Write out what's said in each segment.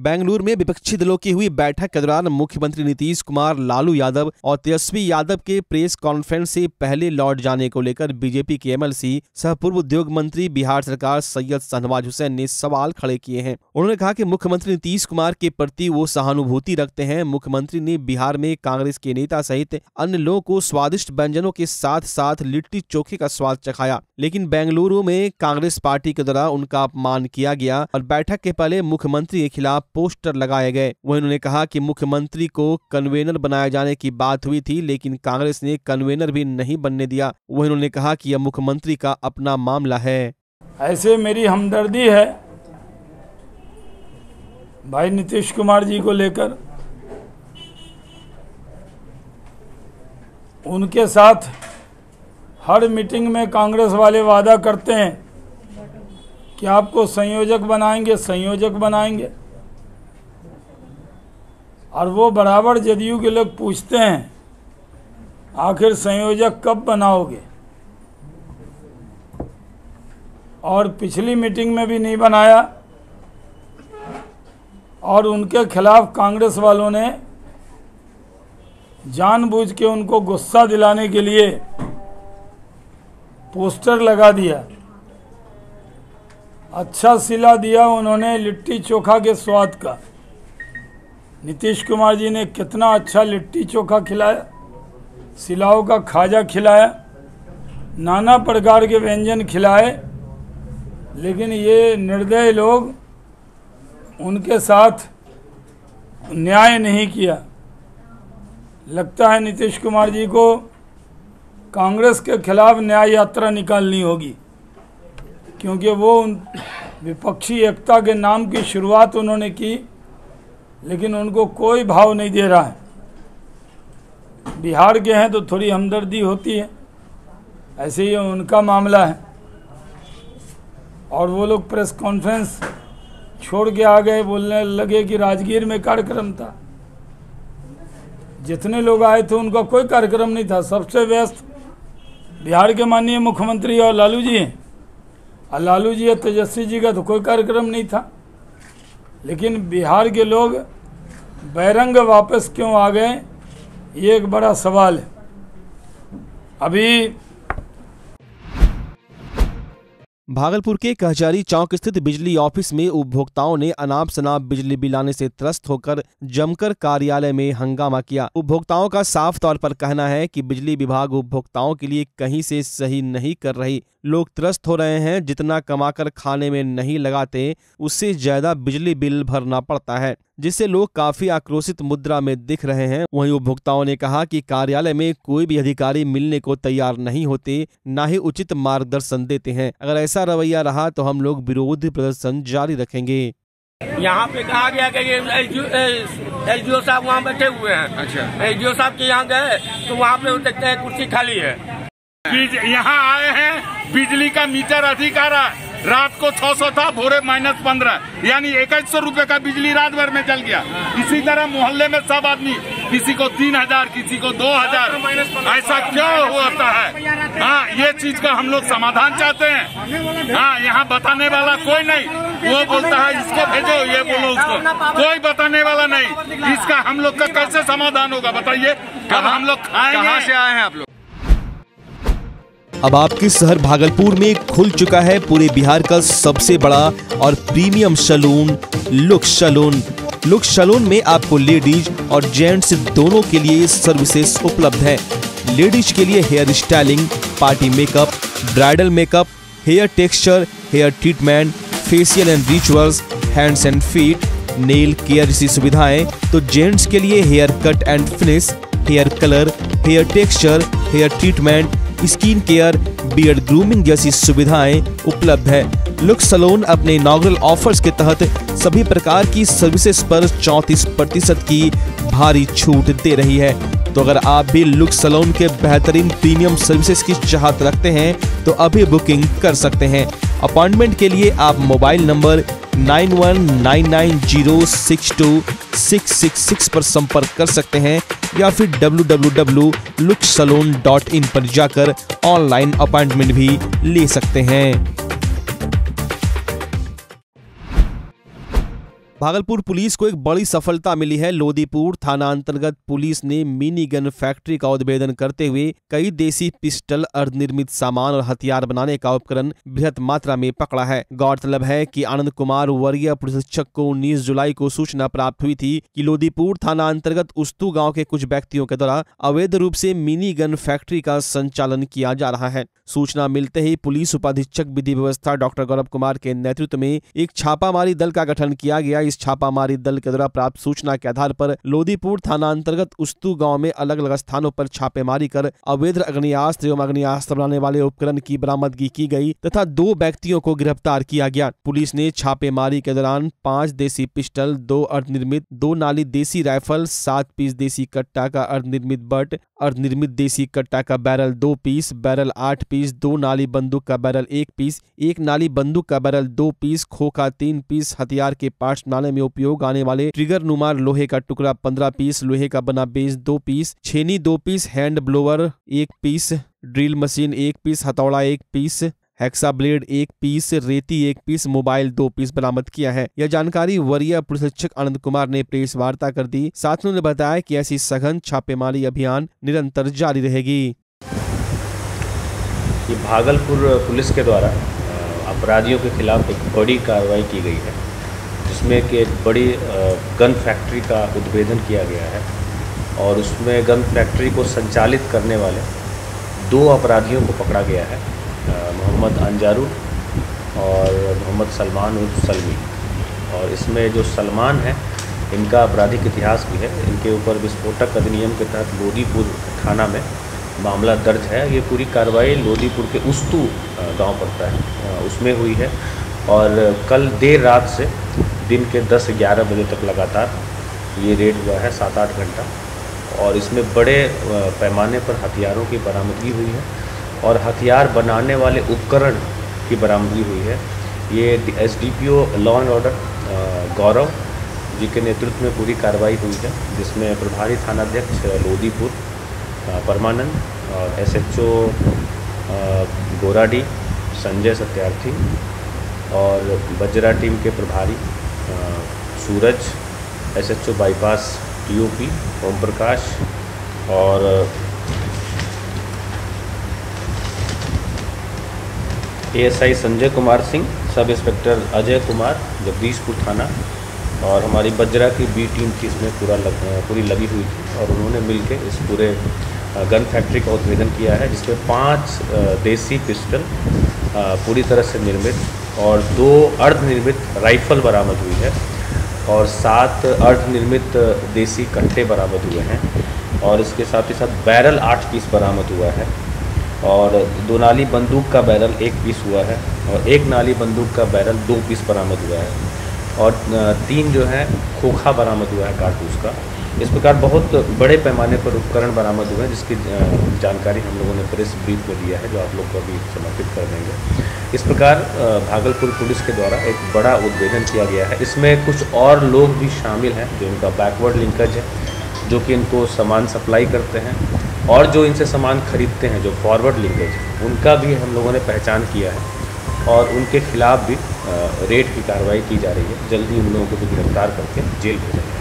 बेंगलुरु में विपक्षी दलों की हुई बैठक के दौरान मुख्यमंत्री नीतीश कुमार, लालू यादव और तेजस्वी यादव के प्रेस कॉन्फ्रेंस से पहले लौट जाने को लेकर बीजेपी के एमएलसी सह पूर्व उद्योग मंत्री बिहार सरकार सैयद शहनवाज हुसैन ने सवाल खड़े किए हैं। उन्होंने कहा कि मुख्यमंत्री नीतीश कुमार के प्रति वो सहानुभूति रखते हैं। मुख्यमंत्री ने बिहार में कांग्रेस के नेता सहित अन्य लोगों को स्वादिष्ट व्यंजनों के साथ साथ लिट्टी चोखे का स्वाद चखाया, लेकिन बेंगलुरु में कांग्रेस पार्टी के द्वारा उनका अपमान किया गया और बैठक के पहले मुख्यमंत्री के खिलाफ पोस्टर लगाए गए। वहीं उन्होंने कहा कि मुख्यमंत्री को कन्वेनर बनाए जाने की बात हुई थी, लेकिन कांग्रेस ने कन्वेनर भी नहीं बनने दिया। वहीं उन्होंने कहा कि यह मुख्यमंत्री का अपना मामला है। ऐसे मेरी हमदर्दी है भाई नीतीश कुमार जी को लेकर, उनके साथ हर मीटिंग में कांग्रेस वाले वादा करते हैं कि आपको संयोजक बनाएंगे और वो बराबर जदयू के लोग पूछते हैं आखिर संयोजक कब बनाओगे, और पिछली मीटिंग में भी नहीं बनाया और उनके खिलाफ कांग्रेस वालों ने जानबूझ के उनको गुस्सा दिलाने के लिए पोस्टर लगा दिया। अच्छा सिला दिया उन्होंने लिट्टी चोखा के स्वाद का। नीतीश कुमार जी ने कितना अच्छा लिट्टी चोखा खिलाया, सिलाव का खाजा खिलाया, नाना प्रकार के व्यंजन खिलाए, लेकिन ये निर्दयी लोग उनके साथ न्याय नहीं किया। लगता है नीतीश कुमार जी को कांग्रेस के खिलाफ न्याय यात्रा निकालनी होगी, क्योंकि वो विपक्षी एकता के नाम की शुरुआत उन्होंने की, लेकिन उनको कोई भाव नहीं दे रहा है। बिहार के हैं तो थोड़ी हमदर्दी होती है, ऐसे ही उनका मामला है और वो लोग प्रेस कॉन्फ्रेंस छोड़ के आ गए, बोलने लगे कि राजगीर में कार्यक्रम था। जितने लोग आए थे उनका कोई कार्यक्रम नहीं था, सबसे व्यस्त बिहार के माननीय मुख्यमंत्री और लालू जी हैं, और लालू जी और तेजस्वी जी का तो कोई कार्यक्रम नहीं था। लेकिन बिहार के लोग बैरंग वापस क्यों आ गए, ये एक बड़ा सवाल है। अभी भागलपुर के कहजारी चौक स्थित बिजली ऑफिस में उपभोक्ताओं ने अनाप शनाप बिजली बिल आने से त्रस्त होकर जमकर कार्यालय में हंगामा किया। उपभोक्ताओं का साफ तौर पर कहना है कि बिजली विभाग उपभोक्ताओं के लिए कहीं से सही नहीं कर रही। लोग त्रस्त हो रहे हैं, जितना कमाकर खाने में नहीं लगाते उससे ज्यादा बिजली बिल भरना पड़ता है, जिससे लोग काफी आक्रोशित मुद्रा में दिख रहे हैं। वहीं उपभोक्ताओं ने कहा कि कार्यालय में कोई भी अधिकारी मिलने को तैयार नहीं होते, न ही उचित मार्गदर्शन देते हैं। अगर ऐसा रवैया रहा तो हम लोग विरोध प्रदर्शन जारी रखेंगे। यहाँ पे कहा गया कि एलजीओ साहब वहाँ बैठे हुए हैं। अच्छा, एलजीओ साहब के यहाँ गए तो वहाँ पे देखते हैं कुर्सी खाली है। यहाँ आए हैं, बिजली का मीटर अधिकार रात को 600 था, भोरे -15, यानी 2100 रूपये का बिजली रात भर में चल गया। इसी तरह मोहल्ले में सब आदमी, किसी को 3000, किसी को 2000, ऐसा क्यों होता है? हाँ, ये चीज का हम लोग समाधान चाहते हैं। हाँ, यहाँ बताने वाला कोई नहीं, वो बोलता है इसको भेजो, ये बोलो उसको, कोई बताने वाला नहीं। इसका हम लोग का कैसे समाधान होगा बताइए? कब हम लोग खाएंगे? कहाँ से आए हैं आप लोग? अब आपके शहर भागलपुर में खुल चुका है पूरे बिहार का सबसे बड़ा और premium salon look salon. Look salon में आपको लेडीज और जेंट्स दोनों के लिए सर्विसेज उपलब्ध है। लेडीज के लिए hair styling, party makeup, bridal makeup, hair texture, hair treatment, facial and rituals, hands and feet, nail care जैसी सुविधाएं, तो जेंट्स के लिए hair cut and finish, hair colour, hair texture, hair treatment, skin care, beard grooming जैसी सुविधाएं उपलब्ध है। Look Salon अपने इनॉग्रल ऑफर्स के तहत सभी प्रकार की सर्विसेज पर 34% की भारी छूट दे रही है। तो अगर आप भी लुक सलून के बेहतरीन प्रीमियम सर्विसेज की चाहत रखते हैं तो अभी बुकिंग कर सकते हैं। अपॉइंटमेंट के लिए आप मोबाइल नंबर 9199062666 पर संपर्क कर सकते हैं या फिर www.looksalon.in पर जाकर ऑनलाइन अपॉइंटमेंट भी ले सकते हैं। भागलपुर पुलिस को एक बड़ी सफलता मिली है। लोदीपुर थाना अंतर्गत पुलिस ने मिनी गन फैक्ट्री का उद्भेदन करते हुए कई देसी पिस्टल, अर्धनिर्मित सामान और हथियार बनाने का उपकरण बृहत मात्रा में पकड़ा है। गौरतलब है कि आनंद कुमार वरीय पुलिस अधीक्षक को 19 जुलाई को सूचना प्राप्त हुई थी कि लोदीपुर थाना अंतर्गत उस्तू गाँव के कुछ व्यक्तियों के द्वारा अवैध रूप से मिनी गन फैक्ट्री का संचालन किया जा रहा है। सूचना मिलते ही पुलिस उपाधीक्षक विधि व्यवस्था डॉक्टर गौरव कुमार के नेतृत्व में एक छापामारी दल का गठन किया गया। इस छापामारी दल के द्वारा प्राप्त सूचना के आधार पर लोदीपुर थाना अंतर्गत उस्तू गांव में अलग अलग स्थानों पर छापेमारी कर अवैध अग्नियास्त्र एवं अग्नियास्त्र बनाने वाले उपकरण की बरामदगी की गई तथा 2 व्यक्तियों को गिरफ्तार किया गया। पुलिस ने छापेमारी के दौरान 5 देसी पिस्टल, 2 अर्धनिर्मित, 2 नाली देसी राइफल, 7 पीस देसी कट्टा का अर्धनिर्मित बट, अर्धनिर्मित देसी कट्टा का बैरल 2 पीस, बैरल 8 पीस, 2 नाली बंदूक का बैरल 1 पीस, 1 नाली बंदूक का बैरल 2 पीस, खोखा 3 पीस, हथियार के पार्ट्स बनाने में उपयोग आने वाले ट्रिगर नुमा लोहे का टुकड़ा 15 पीस, लोहे का बना बेस 2 पीस, छेनी 2 piece, hand blower 1 piece, drill machine 1 piece, हथौड़ा 1 पीस, हेक्सा ब्लेड 1 पीस, रेती 1 पीस, मोबाइल 2 पीस बरामद किया है। यह जानकारी वरीय पुलिस अधीक्षक आनंद कुमार ने प्रेस वार्ता कर दी। साथ में उन्होंने बताया कि ऐसी सघन छापेमारी अभियान निरंतर जारी रहेगी। ये भागलपुर पुलिस के द्वारा अपराधियों के खिलाफ एक बड़ी कार्रवाई की गई है, जिसमें कि एक बड़ी गन फैक्ट्री का उद्भेदन किया गया है और उसमें गन फैक्ट्री को संचालित करने वाले 2 अपराधियों को पकड़ा गया है, मोहम्मद अंजारू और मोहम्मद सलमान उर्फ सलमी। और इसमें जो सलमान है, इनका आपराधिक इतिहास भी है। इनके ऊपर विस्फोटक अधिनियम के तहत लोदीपुर थाना में मामला दर्ज है। ये पूरी कार्रवाई लोदीपुर के उस्तू गांव पड़ता है, उसमें हुई है। और कल देर रात से दिन के 10-11 बजे तक लगातार ये रेड हुआ है, 7-8 घंटा। और इसमें बड़े पैमाने पर हथियारों की बरामदगी हुई है और हथियार बनाने वाले उपकरण की बरामदगी हुई है। ये SDPO law and order Gaurav ji के नेतृत्व में पूरी कार्रवाई हुई है, जिसमें प्रभारी थानाध्यक्ष लोदीपुर परमानंद और SHO गोराडी संजय सत्यार्थी और बजरा टीम के प्रभारी Suraj, SHO bypass DOP Om Prakash और ASI Sanjay Kumar Singh, sub inspector Ajay Kumar Jagdishpur थाना और हमारी बजरा की B टीम की इसमें पूरी लगी हुई थी। और उन्होंने मिलकर इस पूरे गन फैक्ट्री का उद्भेदन किया है, जिसमें 5 देसी पिस्टल पूरी तरह से निर्मित और 2 अर्धनिर्मित राइफल बरामद हुई है और 7 अर्धनिर्मित देसी कट्टे बरामद हुए हैं और इसके साथ ही साथ बैरल 8 पीस बरामद हुआ है और 2 नाली बंदूक का बैरल 1 पीस हुआ है और 1 नाली बंदूक का बैरल 2 पीस बरामद हुआ है और 3 जो है खोखा बरामद हुआ है कारतूस का। इस प्रकार बहुत बड़े पैमाने पर उपकरण बरामद हुए हैं, जिसकी जानकारी हम लोगों ने प्रेस ब्रीफ में दिया है, जो आप लोग को अभी समर्पित कर देंगे। इस प्रकार भागलपुर पुलिस के द्वारा एक बड़ा उद्भेदन किया गया है। इसमें कुछ और लोग भी शामिल हैं जो इनका बैकवर्ड लिंकेज है, जो कि इनको सामान सप्लाई करते हैं और जो इनसे सामान खरीदते हैं, जो फॉरवर्ड लिंकेज, उनका भी हम लोगों ने पहचान किया है और उनके खिलाफ भी रेड की कार्रवाई की जा रही है। जल्दी उन लोगों को भी गिरफ्तार करके जेल भेजा जाएगा।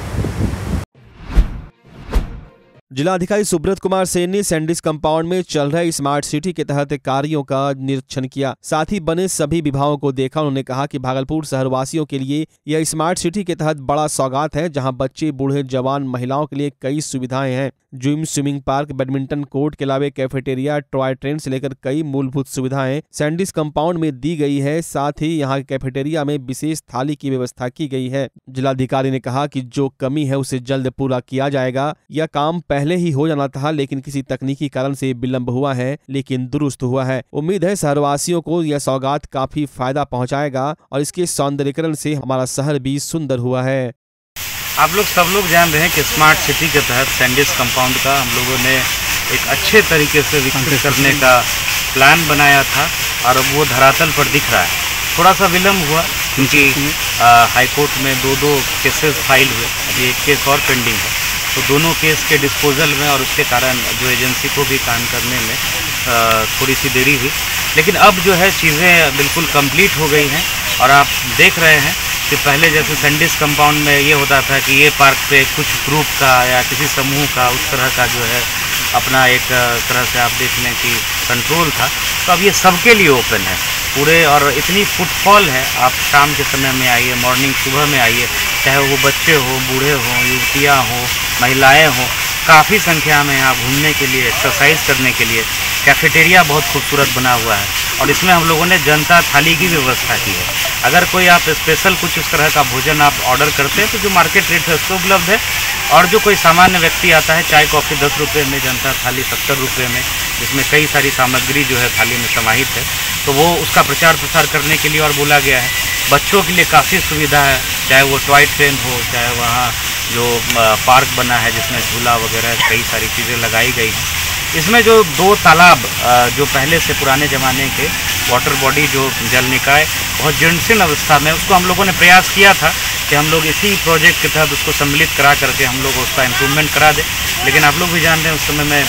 जिलाधिकारी सुब्रत कुमार सेन ने सैंडिस कंपाउंड में चल रहे स्मार्ट सिटी के तहत कार्यों का निरीक्षण किया, साथ ही बने सभी विभागों को देखा। उन्होंने कहा कि भागलपुर शहरवासियों के लिए यह स्मार्ट सिटी के तहत बड़ा सौगात है, जहां बच्चे, बूढ़े, जवान, महिलाओं के लिए कई सुविधाएं हैं। Gym, swimming park, badminton court के अलावा कैफेटेरिया, टॉय ट्रेन से लेकर कई मूलभूत सुविधाएं सैंडिस कंपाउंड में दी गई है। साथ ही यहाँ के कैफेटेरिया में विशेष थाली की व्यवस्था की गई है। जिलाधिकारी ने कहा कि जो कमी है उसे जल्द पूरा किया जाएगा। यह काम पहले ही हो जाना था, लेकिन किसी तकनीकी कारण से विलंब हुआ है, लेकिन दुरुस्त हुआ है। उम्मीद है शहरवासियों को यह सौगात काफी फायदा पहुंचाएगा और इसके सौंदर्यीकरण से हमारा शहर भी सुंदर हुआ है। आप लोग सब लोग जान रहे हैं कि स्मार्ट सिटी के तहत सैंडिस कंपाउंड का हम लोगों ने एक अच्छे तरीके से विकसित करने का प्लान बनाया था और अब वो धरातल पर दिख रहा है। थोड़ा सा विलम्ब हुआ क्योंकि हाईकोर्ट में 2-2 केसेस फाइल हुए, अभी एक केस और पेंडिंग है, तो दोनों केस के डिस्पोजल में और उसके कारण जो एजेंसी को भी काम करने में थोड़ी सी देरी हुई, लेकिन अब जो है चीज़ें बिल्कुल कम्प्लीट हो गई हैं और आप देख रहे हैं कि पहले जैसे सैंडिस कंपाउंड में ये होता था कि ये पार्क पे कुछ ग्रुप का या किसी समूह का उस तरह का जो है अपना एक तरह से आप देख लें कि कंट्रोल था, तो अब ये सबके लिए ओपन है पूरे, और इतनी फुटफॉल है। आप शाम के समय में आइए, मॉर्निंग सुबह में आइए, चाहे वो बच्चे हो, बूढ़े हों, युवतियाँ हों, महिलाएँ हों, काफ़ी संख्या में यहाँ घूमने के लिए, एक्सरसाइज करने के लिए। कैफेटेरिया बहुत खूबसूरत बना हुआ है और इसमें हम लोगों ने जनता थाली की व्यवस्था की है। अगर कोई आप स्पेशल कुछ इस तरह का भोजन आप ऑर्डर करते हैं तो जो मार्केट रेट है उसको उपलब्ध है, और जो कोई सामान्य व्यक्ति आता है, चाय कॉफ़ी 10 रुपये में, जनता थाली 70 रुपये में, जिसमें कई सारी सामग्री जो है थाली में समाहित है, तो वो उसका प्रचार प्रसार करने के लिए और बोला गया है। बच्चों के लिए काफ़ी सुविधा है, चाहे वो टॉय ट्रेन हो, चाहे वहाँ जो पार्क बना है जिसमें झूला वगैरह कई सारी चीज़ें लगाई गई हैं। इसमें जो 2 तालाब जो पहले से पुराने ज़माने के वाटर बॉडी जो जल निकाय बहुत जीर्णशीर्ण अवस्था में, उसको हम लोगों ने प्रयास किया था कि हम लोग इसी प्रोजेक्ट के तहत उसको सम्मिलित करा करके हम लोग उसका इम्प्रूवमेंट करा दें। लेकिन आप लोग भी जानते हैं उस समय में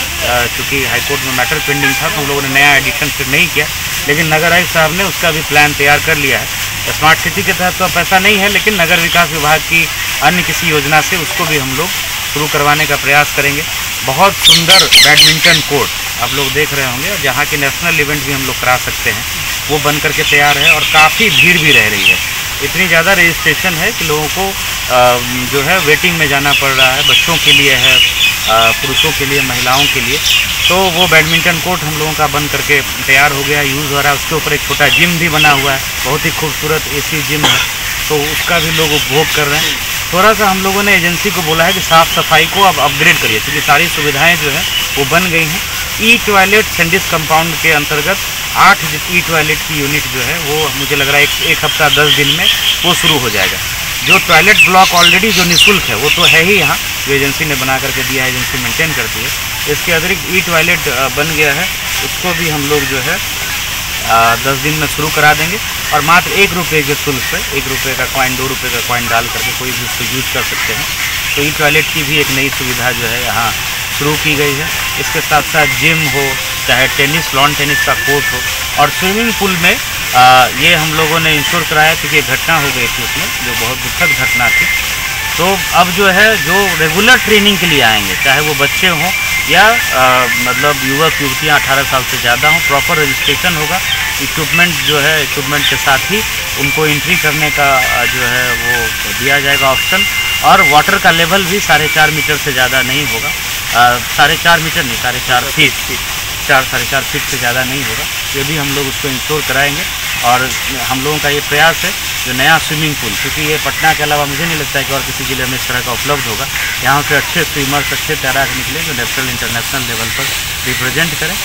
चूँकि हाईकोर्ट में मैटर पेंडिंग था तो हम लोगों ने नया एडिशन फिर नहीं किया, लेकिन नगर आयुक्त साहब ने उसका भी प्लान तैयार कर लिया है। स्मार्ट सिटी के तहत तो पैसा नहीं है, लेकिन नगर विकास विभाग की अन्य किसी योजना से उसको भी हम लोग शुरू करवाने का प्रयास करेंगे। बहुत सुंदर बैडमिंटन कोर्ट आप लोग देख रहे होंगे, जहाँ के नेशनल इवेंट भी हम लोग करा सकते हैं, वो बन करके तैयार है। और काफ़ी भीड़ भी रह रही है, इतनी ज़्यादा रजिस्ट्रेशन है कि लोगों को जो है वेटिंग में जाना पड़ रहा है। बच्चों के लिए है, पुरुषों के लिए, महिलाओं के लिए। तो वो बैडमिंटन कोर्ट हम लोगों का बन करके तैयार हो गया, यूज़ हो रहा है। उसके ऊपर एक छोटा जिम भी बना हुआ है, बहुत ही खूबसूरत AC जिम है, तो उसका भी लोग उपभोग कर रहे हैं। थोड़ा सा हम लोगों ने एजेंसी को बोला है कि साफ़ सफाई को अब अपग्रेड करिए, क्योंकि सारी सुविधाएं जो है वो बन गई हैं। E टॉयलेट सैंडिस कंपाउंड के अंतर्गत 8 E टॉयलेट की यूनिट जो है वो मुझे लग रहा है एक हफ्ता 10 दिन में वो शुरू हो जाएगा। जो टॉयलेट ब्लॉक ऑलरेडी जो निःशुल्क है वो तो है ही, यहाँ जो एजेंसी ने बना करके दिया है, एजेंसी मेंटेन करती है। इसके अतिरिक्त E टॉयलेट बन गया है, उसको भी हम लोग जो है 10 दिन में शुरू करा देंगे। और मात्र 1 रुपये के शुल्क से, 1 रुपये का कॉइन, 2 रुपये का कॉइन डाल करके कोई भी उसको यूज कर सकते हैं। तो E टॉयलेट की भी एक नई सुविधा जो है यहाँ शुरू की गई है। इसके साथ साथ जिम हो, चाहे टेनिस, लॉन टेनिस का कोर्ट हो, और स्विमिंग पूल में ये हम लोगों ने इंश्योर कराया क्योंकि घटना हो गई थी उसमें, जो बहुत दुखद घटना थी। तो अब जो है जो रेगुलर ट्रेनिंग के लिए आएंगे, चाहे वो बच्चे हों या मतलब युवक युवतियाँ 18 साल से ज़्यादा हों, प्रॉपर रजिस्ट्रेशन होगा। इक्विपमेंट जो है, इक्विपमेंट के साथ ही उनको एंट्री करने का जो है वो दिया जाएगा ऑप्शन। और वाटर का लेवल भी 4.5 मीटर से ज़्यादा नहीं होगा, 4.5 मीटर नहीं, 4.5 फीट से ज़्यादा नहीं होगा। ये भी हम लोग उसको इंश्योर कराएंगे। और हम लोगों का ये प्रयास है जो नया स्विमिंग पूल, क्योंकि ये पटना के अलावा मुझे नहीं लगता है कि और किसी ज़िले में इस तरह का उपलब्ध होगा, यहाँ पे अच्छे स्विमर्स, अच्छे तैराक निकले जो नेशनल इंटरनेशनल लेवल पर रिप्रेजेंट करें।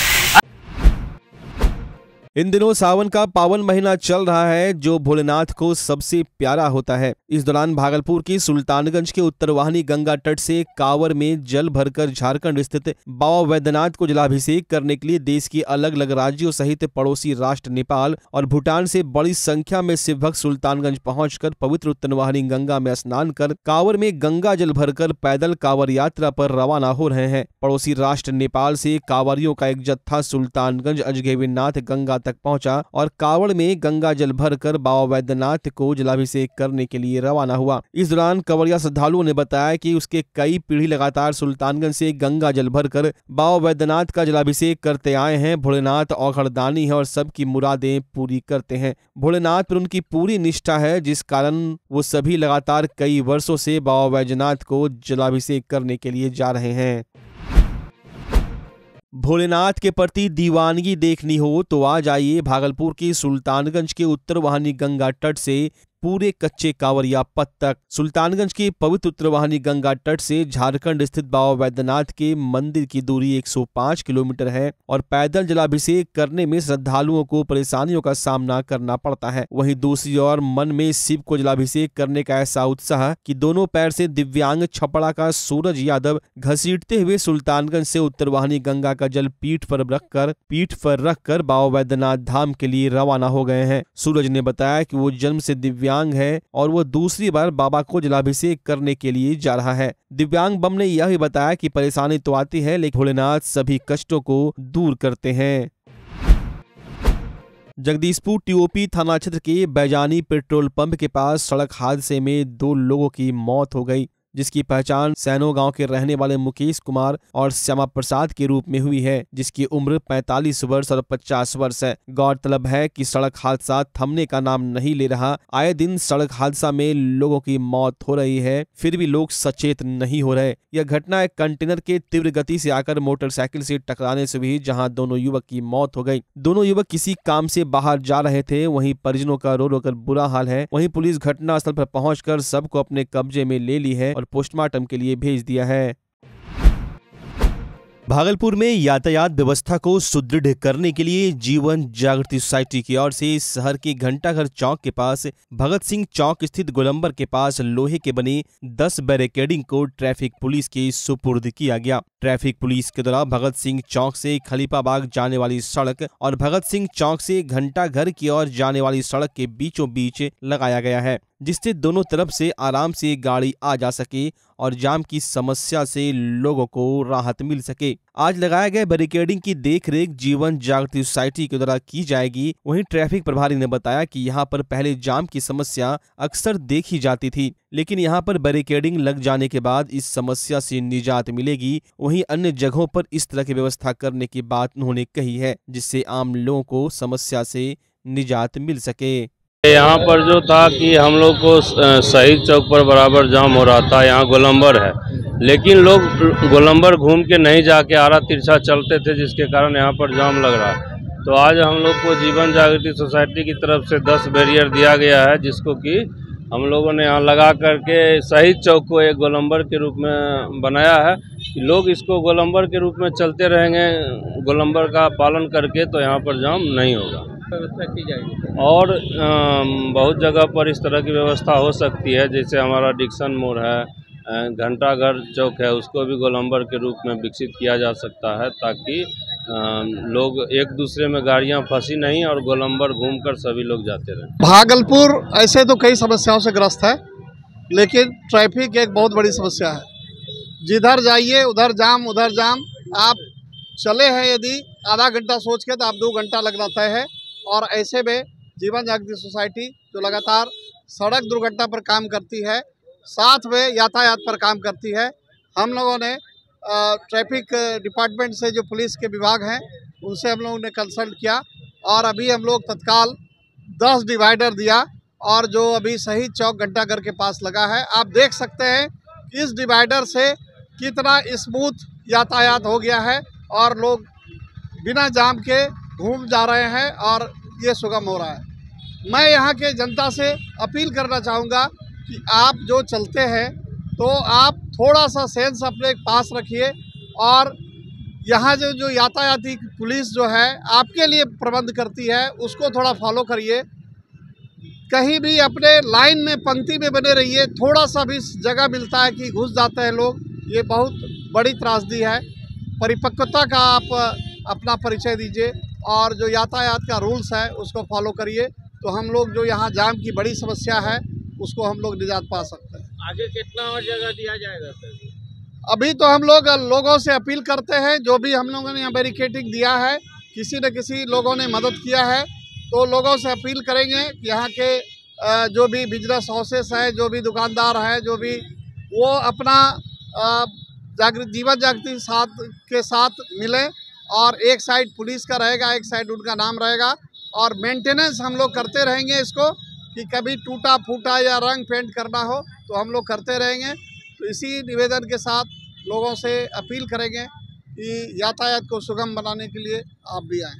इन दिनों सावन का पावन महीना चल रहा है जो भोलेनाथ को सबसे प्यारा होता है। इस दौरान भागलपुर की सुल्तानगंज के उत्तरवाहिनी गंगा तट से कांवर में जल भरकर झारखंड स्थित बाबा वैद्यनाथ को जलाभिषेक करने के लिए देश के अलग अलग राज्यों सहित पड़ोसी राष्ट्र नेपाल और भूटान से बड़ी संख्या में शिव भक्त सुल्तानगंज पहुंचकर पवित्र उत्तरवाहिनी गंगा में स्नान कर कांवर में गंगा जल भरकर पैदल कांवर यात्रा पर रवाना हो रहे हैं। पड़ोसी राष्ट्र नेपाल से कांवरियों का एक जत्था सुल्तानगंज अजगैबीनाथ गंगा तक पहुंचा और कांवड़ में गंगा जल भरकर बाबा वैद्यनाथ को जलाभिषेक करने के लिए रवाना हुआ। इस दौरान कांवड़िया श्रद्धालुओं ने बताया कि उसके कई पीढ़ी लगातार सुल्तानगंज से गंगा जल भरकर बाबा वैद्यनाथ का जलाभिषेक करते आए हैं। भोलेनाथ औघड़दानी है और सबकी मुरादें पूरी करते हैं। भोलेनाथ पर उनकी पूरी निष्ठा है, जिस कारण वो सभी लगातार कई वर्षों से बाबा वैद्यनाथ को जलाभिषेक करने के लिए जा रहे हैं। भोलेनाथ के प्रति दीवानगी देखनी हो तो आज आइए भागलपुर की सुल्तानगंज के उत्तरवाहिनी गंगा तट से पूरे कच्चे कांवरिया पथ तक। सुल्तानगंज के पवित्र उत्तरवाहिनी गंगा तट से झारखंड स्थित बाबा वैद्यनाथ के मंदिर की दूरी 105 किलोमीटर है और पैदल जलाभिषेक करने में श्रद्धालुओं को परेशानियों का सामना करना पड़ता है। वहीं दूसरी ओर मन में शिव को जलाभिषेक करने का ऐसा उत्साह कि दोनों पैर से दिव्यांग छपड़ा का सूरज यादव घसीटते हुए सुल्तानगंज से उत्तरवाहिनी गंगा का जल पीठ पर रखकर बाबा वैद्यनाथ धाम के लिए रवाना हो गए हैं। सूरज ने बताया कि वो जन्म से दिव्यांग है और वो दूसरी बार बाबा को जलाभिषेक करने के लिए जा रहा है। दिव्यांग बम ने यह भी बताया कि परेशानी तो आती है लेकिन भोलेनाथ सभी कष्टों को दूर करते हैं। जगदीशपुर टीओपी थाना क्षेत्र के बैजानी पेट्रोल पंप के पास सड़क हादसे में 2 लोगों की मौत हो गई, जिसकी पहचान सैनो गांव के रहने वाले मुकेश कुमार और श्यामा प्रसाद के रूप में हुई है, जिसकी उम्र 45 वर्ष और 50 वर्ष है। गौरतलब है कि सड़क हादसा थमने का नाम नहीं ले रहा। आए दिन सड़क हादसा में लोगों की मौत हो रही है, फिर भी लोग सचेत नहीं हो रहे। यह घटना एक कंटेनर के तीव्र गति से आकर मोटरसाइकिल से टकराने से भी जहाँ दोनों युवक की मौत हो गयी। दोनों युवक किसी काम से बाहर जा रहे थे। वहीं परिजनों का रो रोकर बुरा हाल है। वहीं पुलिस घटनास्थल पर पहुंचकर सबको अपने कब्जे में ले ली है और पोस्टमार्टम के लिए भेज दिया है। भागलपुर में यातायात व्यवस्था को सुदृढ़ करने के लिए जीवन जागृति सोसाइटी की ओर से शहर के घंटाघर चौक के पास भगत सिंह चौक स्थित गोलंबर के पास लोहे के बने 10 बैरिकेडिंग को ट्रैफिक पुलिस के सुपुर्द किया गया। ट्रैफिक पुलिस के द्वारा भगत सिंह चौक से खलीफाबाग जाने वाली सड़क और भगत सिंह चौक से घंटाघर की ओर जाने वाली सड़क के बीचों बीच लगाया गया है, जिससे दोनों तरफ से आराम से गाड़ी आ जा सके और जाम की समस्या से लोगों को राहत मिल सके। आज लगाए गए बैरिकेडिंग की देखरेख जीवन जागृति सोसाइटी के द्वारा की जाएगी। वहीं ट्रैफिक प्रभारी ने बताया कि यहां पर पहले जाम की समस्या अक्सर देखी जाती थी, लेकिन यहां पर बैरिकेडिंग लग जाने के बाद इस समस्या से निजात मिलेगी। वहीं अन्य जगहों पर इस तरह की व्यवस्था करने की बात उन्होंने कही है, जिससे आम लोगों को समस्या से निजात मिल सके। यहाँ पर जो था कि हम लोग को शहीद चौक पर बराबर जाम हो रहा था। यहाँ गोलंबर है, लेकिन लोग गोलंबर घूम के नहीं जाके आरा तिरछा चलते थे, जिसके कारण यहाँ पर जाम लग रहा है। तो आज हम लोग को जीवन जागृति सोसाइटी की तरफ से 10 बैरियर दिया गया है, जिसको कि हम लोगों ने यहाँ लगा करके शहीद चौक को एक गोलंबर के रूप में बनाया है कि लोग इसको गोलंबर के रूप में चलते रहेंगे, गोलंबर का पालन करके, तो यहाँ पर जाम नहीं होगा। व्यवस्था की जाएगी और बहुत जगह पर इस तरह की व्यवस्था हो सकती है, जैसे हमारा डिक्शन मोड़ है, घंटाघर चौक है, उसको भी गोलंबर के रूप में विकसित किया जा सकता है, ताकि लोग एक दूसरे में गाड़ियां फंसी नहीं और गोलंबर घूमकर सभी लोग जाते रहें। भागलपुर ऐसे तो कई समस्याओं से ग्रस्त है, लेकिन ट्रैफिक एक बहुत बड़ी समस्या है। जिधर जाइए उधर जाम, उधर जाम। आप चले हैं यदि आधा घंटा सोच के तो आप 2 घंटा लग जाता है। और ऐसे में जीवन जागृति सोसाइटी जो लगातार सड़क दुर्घटना पर काम करती है, साथ में यातायात पर काम करती है, हम लोगों ने ट्रैफिक डिपार्टमेंट से जो पुलिस के विभाग हैं उनसे हम लोगों ने कंसल्ट किया और अभी हम लोग तत्काल 10 डिवाइडर दिया। और जो अभी शहीद चौक घंटाघर के पास लगा है, आप देख सकते हैं इस डिवाइडर से कितना स्मूथ यातायात हो गया है और लोग बिना जाम के घूम जा रहे हैं और ये सुगम हो रहा है। मैं यहाँ के जनता से अपील करना चाहूँगा कि आप जो चलते हैं तो आप थोड़ा सा सेंस अपने पास रखिए और यहाँ जो यातायाती पुलिस जो है आपके लिए प्रबंध करती है उसको थोड़ा फॉलो करिए। कहीं भी अपने लाइन में पंक्ति में बने रहिए। थोड़ा सा भी जगह मिलता है कि घुस जाते हैं लोग, ये बहुत बड़ी त्रासदी है। परिपक्वता का आप अपना परिचय दीजिए और जो यातायात का रूल्स है उसको फॉलो करिए, तो हम लोग जो यहाँ जाम की बड़ी समस्या है उसको हम लोग निजात पा सकते हैं। आगे कितना और जगह दिया जाएगा सर? अभी तो हम लोग लोगों से अपील करते हैं, जो भी हम लोगों ने यहाँ बैरिकेडिंग दिया है किसी न किसी लोगों ने मदद किया है, तो लोगों से अपील करेंगे कि यहाँ के जो भी बिजनेस हाउसेस हैं, जो भी दुकानदार हैं, जो भी वो अपना जीवन जागृति के साथ मिलें और एक साइड पुलिस का रहेगा, एक साइड उनका नाम रहेगा और मेंटेनेंस हम लोग करते रहेंगे इसको कि कभी टूटा फूटा या रंग पेंट करना हो तो हम लोग करते रहेंगे। तो इसी निवेदन के साथ लोगों से अपील करेंगे कि यातायात को सुगम बनाने के लिए आप भी आएँ।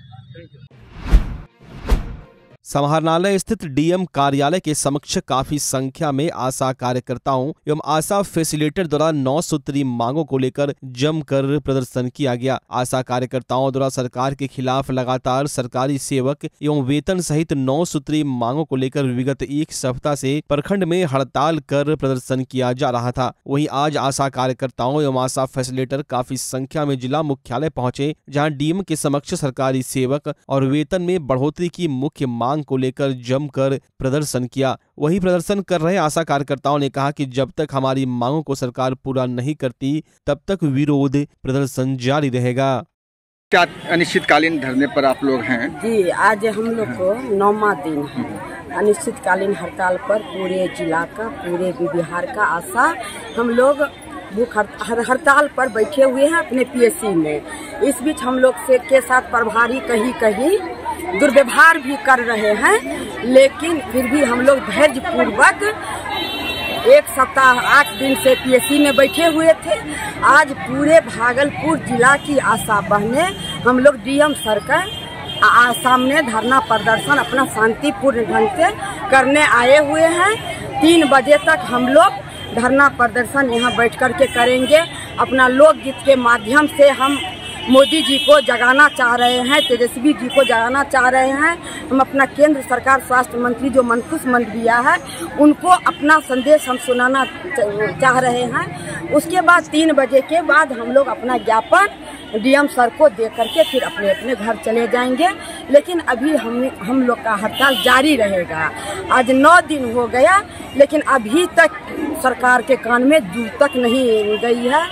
समाहरणालय स्थित डीएम कार्यालय के समक्ष काफी संख्या में आशा कार्यकर्ताओं एवं आशा फैसिलिटेटर द्वारा 9 सूत्री मांगों को लेकर जमकर प्रदर्शन किया गया। आशा कार्यकर्ताओं द्वारा सरकार के खिलाफ लगातार सरकारी सेवक एवं वेतन सहित 9 सूत्री मांगों को लेकर विगत 1 सप्ताह से प्रखंड में हड़ताल कर प्रदर्शन किया जा रहा था। वहीं आज आशा कार्यकर्ताओं एवं आशा फैसिलिटेटर काफी संख्या में जिला मुख्यालय पहुँचे, जहाँ डीएम के समक्ष सरकारी सेवक और वेतन में बढ़ोतरी की मुख्य मांग को लेकर जमकर प्रदर्शन किया। वहीं प्रदर्शन कर रहे आशा कार्यकर्ताओं ने कहा कि जब तक हमारी मांगों को सरकार पूरा नहीं करती तब तक विरोध प्रदर्शन जारी रहेगा। क्या अनिश्चितकालीन धरने पर आप लोग हैं? जी, आज हम लोग को 9वां दिन है अनिश्चितकालीन हड़ताल पर। पूरे जिला का, पूरे बिहार का आशा हम लोग भूख हड़ताल पर बैठे हुए हैं अपने पीएससी में। इस बीच हम लोग से के साथ प्रभारी कहीं कहीं दुर्व्यवहार भी कर रहे हैं, लेकिन फिर भी हम लोग धैर्य पूर्वक एक सप्ताह 8 दिन से पीएससी में बैठे हुए थे। आज पूरे भागलपुर जिला की आशा बहने हम लोग डीएम सर का सामने धरना प्रदर्शन अपना शांतिपूर्ण ढंग से करने आए हुए हैं। 3 बजे तक हम लोग धरना प्रदर्शन यहाँ बैठ कर के करेंगे। अपना लोकगीत के माध्यम से हम मोदी जी को जगाना चाह रहे हैं, तेजस्वी जी को जगाना चाह रहे हैं। हम अपना केंद्र सरकार स्वास्थ्य मंत्री जो मनसुख मांडविया है, उनको अपना संदेश हम सुनाना चाह रहे हैं। उसके बाद 3 बजे के बाद हम लोग अपना ज्ञापन डीएम सर को दे करके फिर अपने अपने घर चले जाएंगे। लेकिन अभी हम लोग का हड़ताल जारी रहेगा। आज 9 दिन हो गया, लेकिन अभी तक सरकार के कान में जू तक नहीं गई है।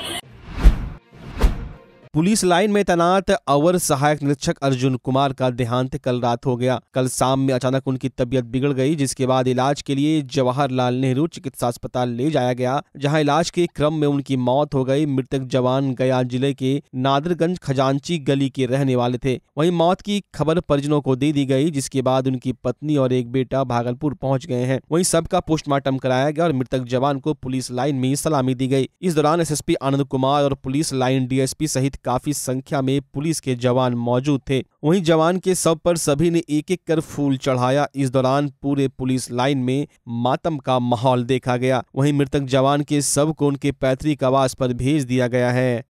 पुलिस लाइन में तैनात अवर सहायक निरीक्षक अर्जुन कुमार का देहांत कल रात हो गया। कल शाम में अचानक उनकी तबीयत बिगड़ गई, जिसके बाद इलाज के लिए जवाहरलाल नेहरू चिकित्सा अस्पताल ले जाया गया, जहां इलाज के क्रम में उनकी मौत हो गई। मृतक जवान गया जिले के नादरगंज खजांची गली के रहने वाले थे। वहीं मौत की खबर परिजनों को दे दी गई, जिसके बाद उनकी पत्नी और एक बेटा भागलपुर पहुँच गए हैं। वहीं सबका पोस्टमार्टम कराया गया और मृतक जवान को पुलिस लाइन में सलामी दी गई। इस दौरान एसएसपी आनंद कुमार और पुलिस लाइन डीएसपी सहित काफी संख्या में पुलिस के जवान मौजूद थे। वहीं जवान के शव पर सभी ने एक एक कर फूल चढ़ाया। इस दौरान पूरे पुलिस लाइन में मातम का माहौल देखा गया। वहीं मृतक जवान के शव को उनके पैतृक आवास पर भेज दिया गया है।